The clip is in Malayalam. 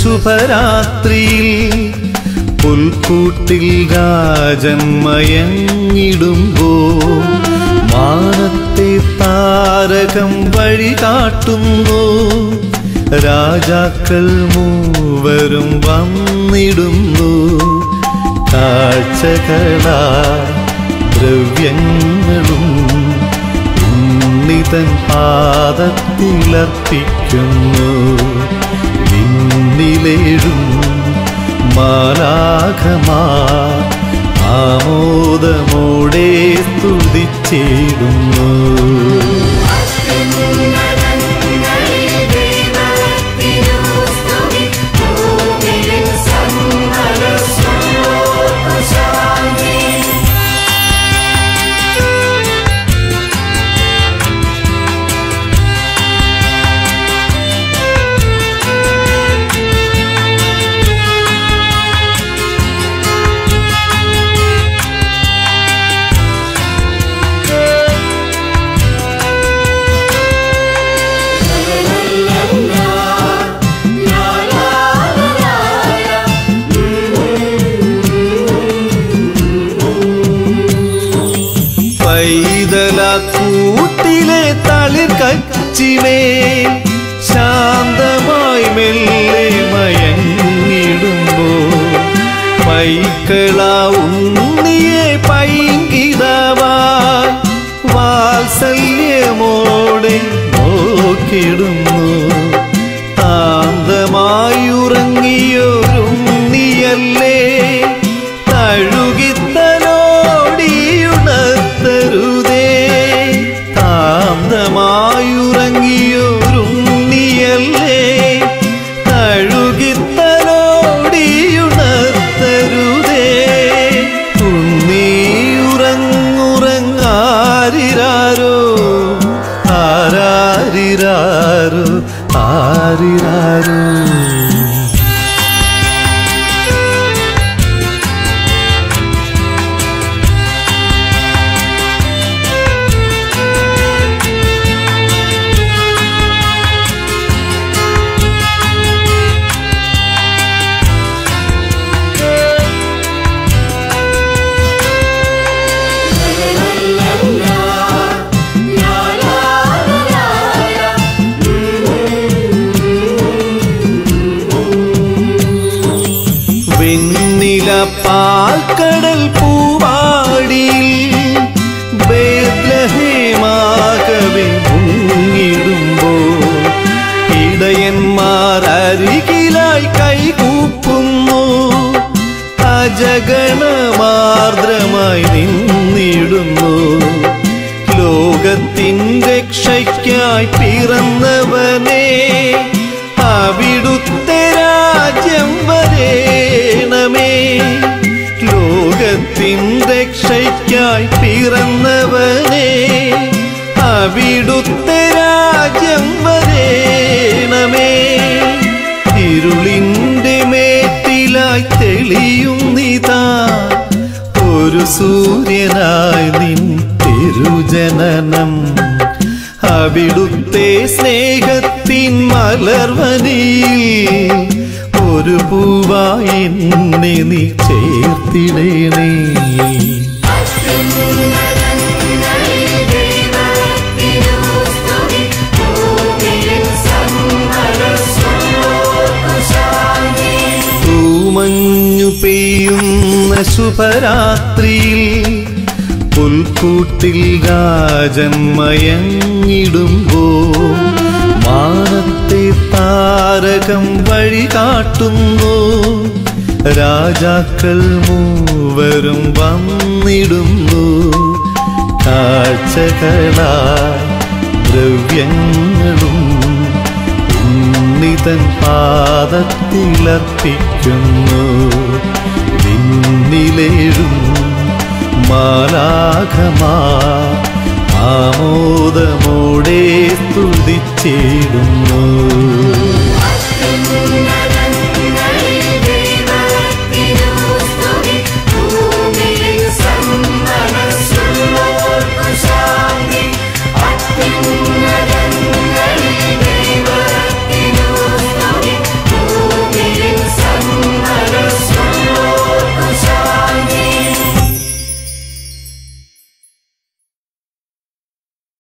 ശുഭരാത്രിയിൽ പുൽക്കൂട്ടിൽ രാജൻ മയങ്ങിടുമ്പോൾ മാനത്തെ താരകം വഴി കാട്ടുന്നു. രാജാക്കൾ മൂവരും വന്നിടുന്നു കാഴ്ചകളാ ദ്രവ്യങ്ങളും ഉന്നിതൻ പാദത്തിലർപ്പിക്കുന്നു. വിണ്ണിലേഴും മാലാഖമാ ആമോദമോടെ സ്തുതിച്ചിടുന്നു. കൂട്ടിലെ തളിർ കച്ചിമേൽ ശാന്തമായി മെല്ലെ മയങ്ങിടുമ്പോൾ പൈക്കളാവുണ്ണിയെ പൈങ്കിടവാൻ വാത്സല്യമോടെ നോക്കിടുന്നു. ശാന്തമായി ഉറങ്ങിയൊരുണ്ണിയല്ലേ പാൽക്കടൽ പൂവാടിയിൽ ബേത്ലഹേമാകവേ മുങ്ങിടുമ്പോൾ ഇടയന്മാർ അരികിലായി കൈകൂപ്പുന്നു. അജഗണമാർദ്രമായി നിന്നിടുന്നു. ലോകത്തിൻ്റെ രക്ഷയ്ക്കായി പിറന്നവനെ അവിടുത്തെ രാജ്യം വരേണമേ. ലോകത്തിൻ്റെ രക്ഷയ്ക്കായി പിറന്നവനെ അവിടുത്തെ രാജ്യം വരേണമേ. ഇരുളിൻ്റെ മേറ്റിലായി തെളിയുന്നിതാ ഒരു സൂര്യനായി നിൻ തിരുജനനം. അവിടുത്തെ സ്നേഹത്തിൻ മലർവനിയിൽ ഒരു പൂവായി എന്നെ നീ ചേർത്തിടേണേ. തൂമഞ്ഞു പെയ്യുന്ന ശുഭരാത്രിയിൽ പുൽക്കൂട്ടിൽ രാജൻ മയങ്ങിടുമ്പോൾ മാനത്തെ താരകം വഴി കാട്ടുന്നു. രാജാക്കൾ മൂവരും വന്നിടുന്നു കാഴ്ചകളാ ദ്രവ്യങ്ങളും ഉന്നിതൻ പാദത്തിലർപ്പിക്കുന്നു. വിണ്ണിലേഴും മാലാഖമാ ആമോദമോടെ സ്തുതിച്ചിടുന്നു.